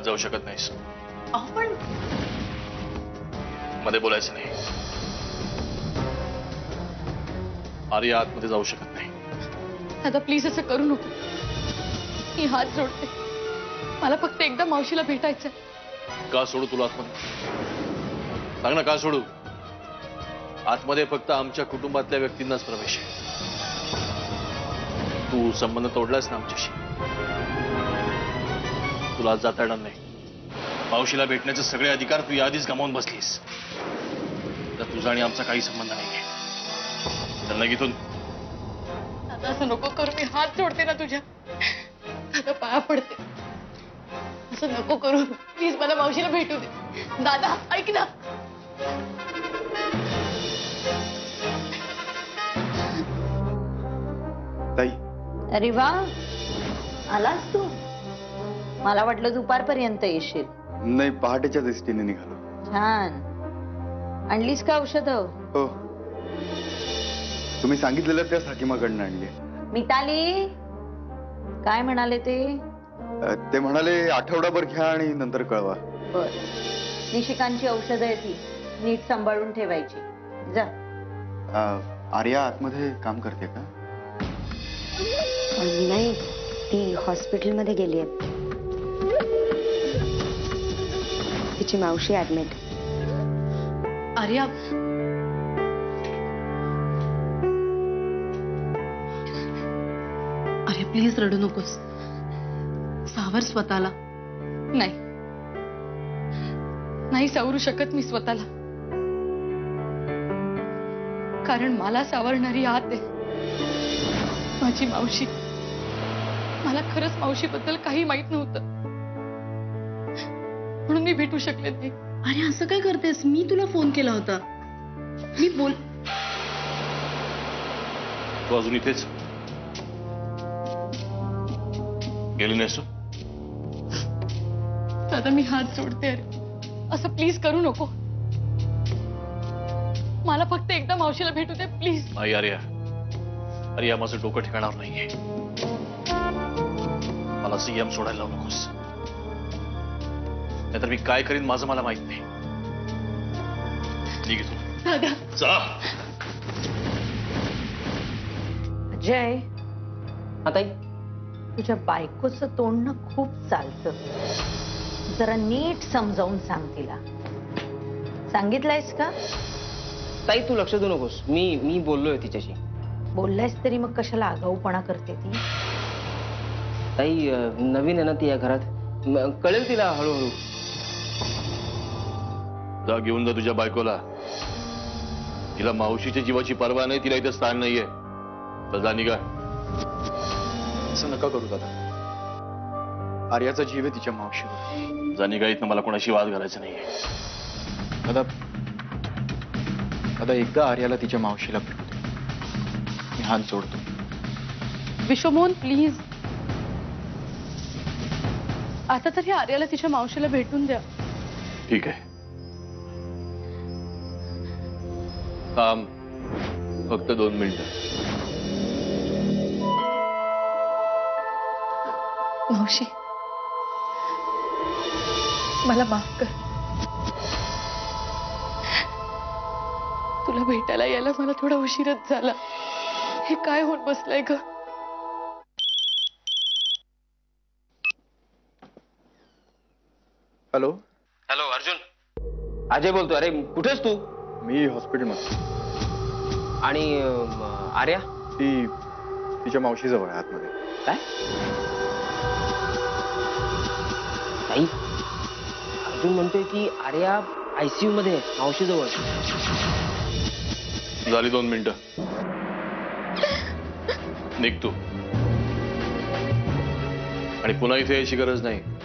घरात जाऊ शकत नाहीस. अहो पण मध्ये बोलायचं नाही. आर्या आतमध्ये जाऊ शकत नाही. दादा प्लीज असं करू नको. मी हात जोडते. मला फक्त एकदा मावशीला भेटायचं. का सोडू तुला आतमध्ये? सांग ना का सोडू? आतमध्ये फक्त आमच्या कुटुंबातल्या व्यक्तींनाच प्रवेश आहे. तू संबंध तोडलास ना आमच्याशी. तुला आज जाता येणार नाही. मावशीला भेटण्याचे सगळे अधिकार तू याआधीच गमावून बसलीस. तर तुझा आणि आमचा काही संबंध नाहीये. चल ना इथून. दादा असं नको करू. मी हात जोडते ना तुझ्या. दादा पाया पडते. असं नको करू प्लीज. मला मावशीला भेटू दे. दादा ऐक ना. ताई. अरे वा आलास तू. मला वाटलं दुपारपर्यंत येशील. नाही पहाटेच्या दृष्टीने निघालो. छान. आणलीस का औषधं? हो तुम्ही सांगितलेलं त्या साकीमाकडनं आणली. मिताली काय म्हणाले ते? ते म्हणाले आठवडाभर घ्या आणि नंतर कळवा. बर निशिकांची औषधं आहे ती नीट सांभाळून ठेवायची. जा. आर्या आतमध्ये काम करते का? नाही ती हॉस्पिटलमध्ये गेली आहे. तिची मावशी ऍडमिट. आर्या अरे प्लीज रडू नकोस. सावर स्वतःला. नाही सावरू शकत मी स्वतःला. कारण मला सावरणारी आत आहे माझी मावशी. मला खरंच मावशीबद्दल काही माहित नव्हतं म्हणून मी भेटू शकले नाही. अरे असं काय करतेस? मी तुला फोन केला होता. मी बोल. तू अजून इथेच गेली नाहीस? दादा मी हात जोडते. अरे असं प्लीज करू नको. मला फक्त एकदा मावशीला भेटू दे प्लीज. आई अरे अरे माझं डोकं ठिकाणावर नाहीये. मला सीएम सोडायला लावू नकोस. नाहीतर मी काय करीन माझं मला माहित नाही. ठीक आहे तू जा. अजय आता तुझ्या बायकोचं तोंडणं खूप चालतं. जरा नीट समजावून सांग तिला. सांगितलंयस का? ताई तू लक्ष देऊ नकोस. मी बोललोय तिच्याशी. बोललायस तरी मग कशाला आगाऊपणा करते ती? ताई नवीन आहे ना ती या घरात. कळेल तिला हळूहळू. जा घेऊन जा तुझ्या बायकोला. तिला मावशीच्या जीवाची पर्वा नाही. तिला इथे स्थान नाहीये. जा निघा. असं नका करू दादा. आर्याचा जीव आहे तिच्या मावशीवर. जा निघा इथं. मला कोणाशी वाद घालायचा नाहीये. दादा दादा एकदा आर्याला तिच्या मावशीला भेटतो. मी हात जोडतो. विश्वमोहन प्लीज आता तरी आर्याला तिच्या मावशीला भेटून द्या. ठीक आहे. काम फक्त 2 मिनिटं. मावशी मला माफ कर. तुला भेटायला यायला मला थोडा उशीरच झाला. हे काय होत बसलंय ग? Hello hello Arjun. अजय बोलतो. अरे कुठेस तू? मी हॉस्पिटलमध्ये. आणि आर्या? ती तिच्या मावशीजवळ आहे आतमध्ये. काय ताई अर्जुन म्हणतोय की आर्या आयसीयू मध्ये आहे मावशीजवळ. झाली 2 मिनिटं. निघतो आणि पुन्हा इथे यायची गरज नाही.